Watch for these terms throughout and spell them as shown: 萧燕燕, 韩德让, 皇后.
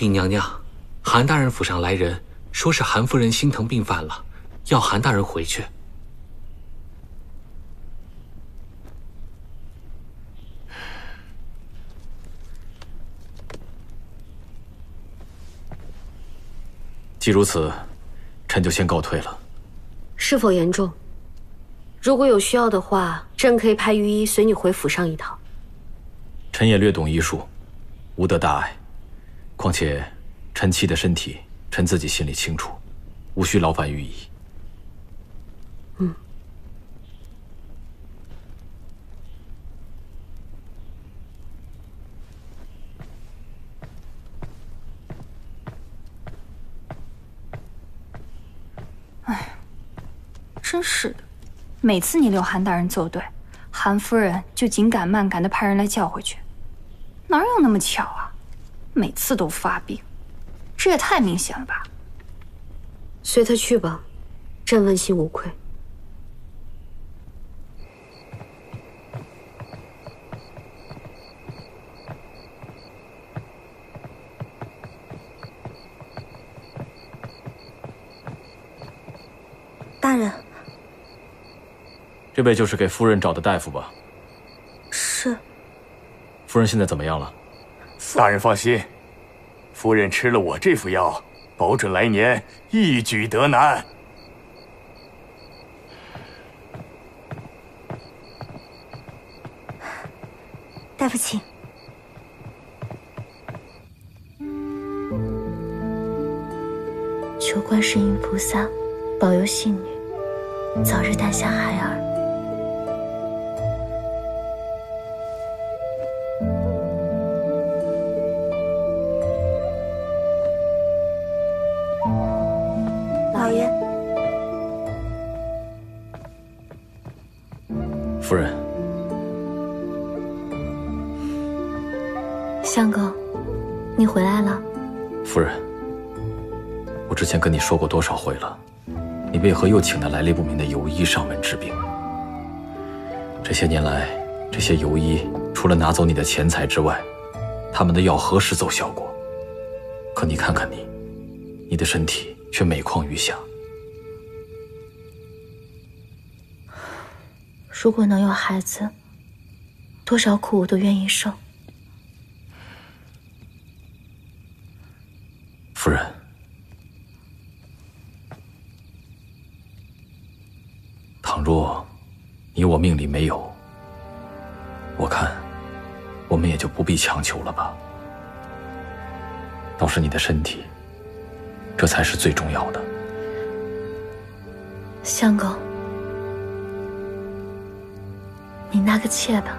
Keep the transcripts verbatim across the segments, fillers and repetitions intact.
禀娘娘，韩大人府上来人，说是韩夫人心疼病犯了，要韩大人回去。既如此，臣就先告退了。是否严重？如果有需要的话，朕可以派御医随你回府上一趟。臣也略懂医术，无得大碍。况且，臣妻的身体，臣自己心里清楚，无需劳烦御医。嗯。哎，真是的。 每次你留韩大人作对，韩夫人就紧赶慢赶的派人来叫回去，哪有那么巧啊？每次都发病，这也太明显了吧？随他去吧，朕问心无愧。大人。 这位就是给夫人找的大夫吧？是。夫人现在怎么样了？大人放心，夫人吃了我这副药，保准来年一举得难。大夫请。 求观世音菩萨保佑信女早日诞下孩儿。 夫人，相公，你回来了。夫人，我之前跟你说过多少回了，你为何又请那来历不明的游医上门治病？这些年来，这些游医除了拿走你的钱财之外，他们的药何时奏效过？可你看看你，你的身体却每况愈下。 如果能有孩子，多少苦我都愿意受。夫人，倘若你我命里没有，我看我们也就不必强求了吧。倒是你的身体，这才是最重要的。相公。 你那个妾吧，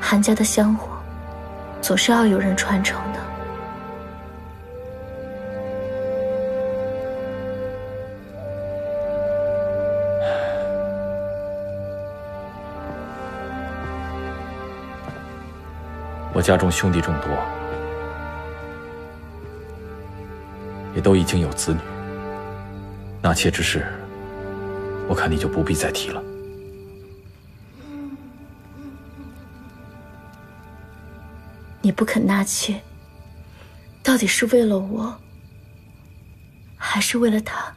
韩家的香火总是要有人传承的。我家中兄弟众多，也都已经有子女，纳妾之事，我看你就不必再提了。 你不肯纳妾，到底是为了我，还是为了他？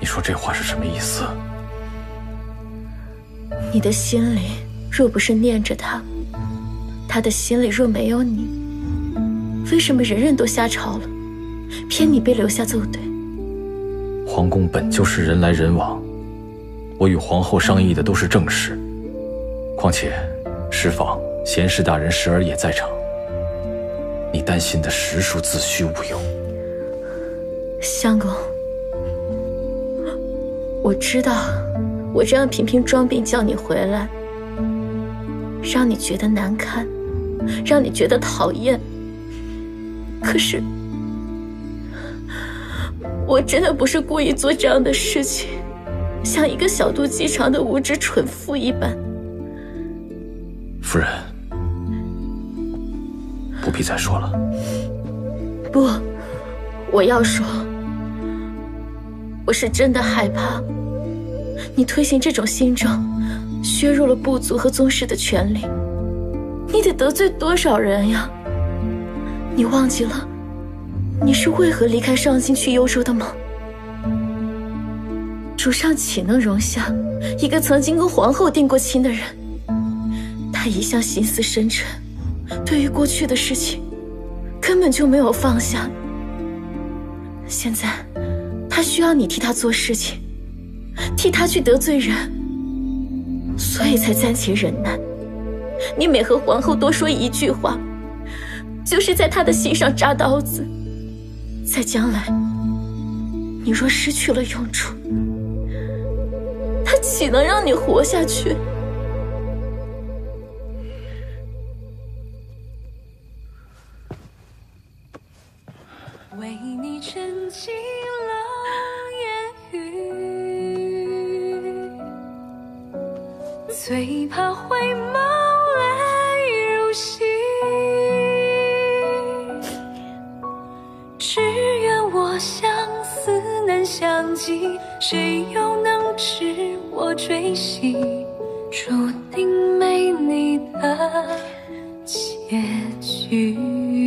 你说这话是什么意思？你的心里若不是念着他，他的心里若没有你，为什么人人都瞎吵了，偏你被留下奏对？皇宫本就是人来人往，我与皇后商议的都是正事，况且侍房。 贤士大人时而也在场，你担心的实属子虚乌有。相公，我知道，我这样频频装病叫你回来，让你觉得难堪，让你觉得讨厌。可是，我真的不是故意做这样的事情，像一个小肚鸡肠的无知蠢妇一般。夫人。 不必再说了。不，我要说，我是真的害怕，你推行这种新政，削弱了部族和宗室的权利，你得得罪多少人呀？你忘记了，你是为何离开上京去幽州的吗？主上岂能容下一个曾经跟皇后定过亲的人？他一向心思深沉，对于过去的事情，根本就没有放下。现在，他需要你替他做事情，替他去得罪人，所以才暂且忍耐。你每和皇后多说一句话， 就是在他的心上扎刀子，在将来，你若失去了用处，他岂能让你活下去？为你沉寂了言语，最怕回眸泪如洗。 相思难相寄，谁又能知我追寻，注定没你的结局？